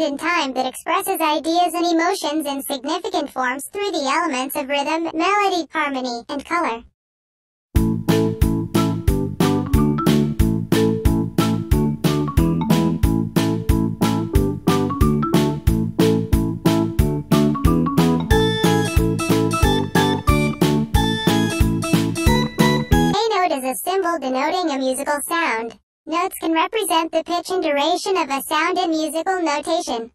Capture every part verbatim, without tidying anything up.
band in time that expresses ideas and emotions in significant forms through the elements of rhythm, melody, harmony, and color. A symbol denoting a musical sound. Notes can represent the pitch and duration of a sound in musical notation.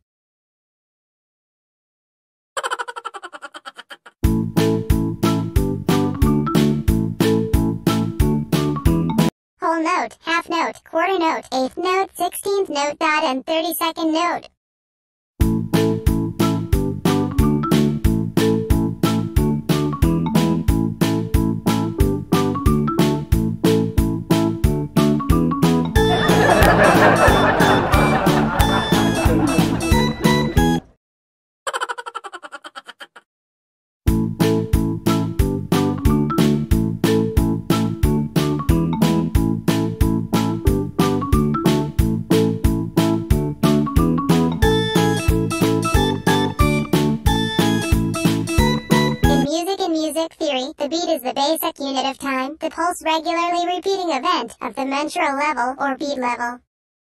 Whole note, half note, quarter note, eighth note, sixteenth note, dot, and thirty-second note. Theory, the beat is the basic unit of time, the pulse regularly repeating event of the mensural level or beat level.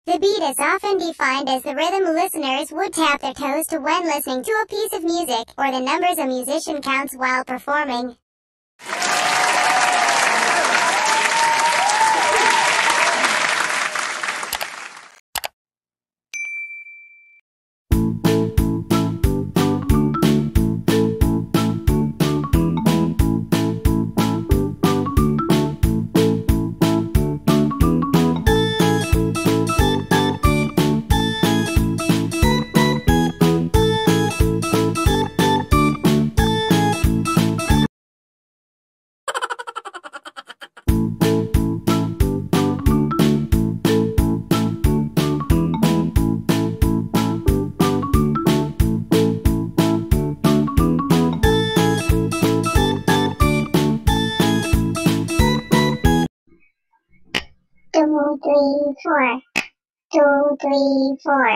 The beat is often defined as the rhythm listeners would tap their toes to when listening to a piece of music, or the numbers a musician counts while performing. Two, three, four.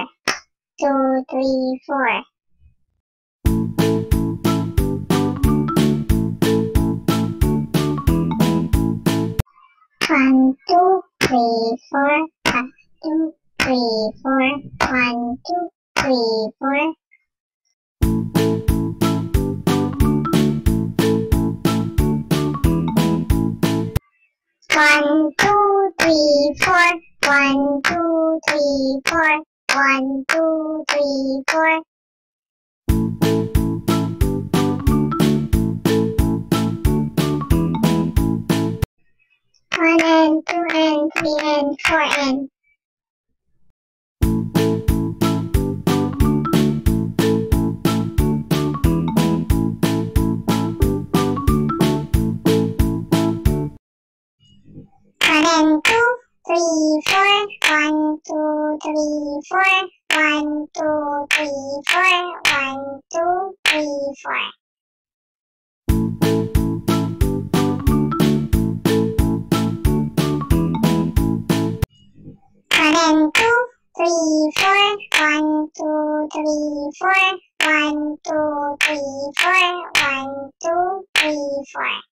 Two, three, four. Two, three, four. One, two, three, four. One, two, three, four. One, two, three, four. One, two, three, four. One, two, three, four. One, two, three, four. One and two and three and four and. One, two, three, four. One, two, three, four. One, two, three, four. One, two, three, four. One, two, three, four. One, two, three, four. One, two, three, four. One, two, three, four.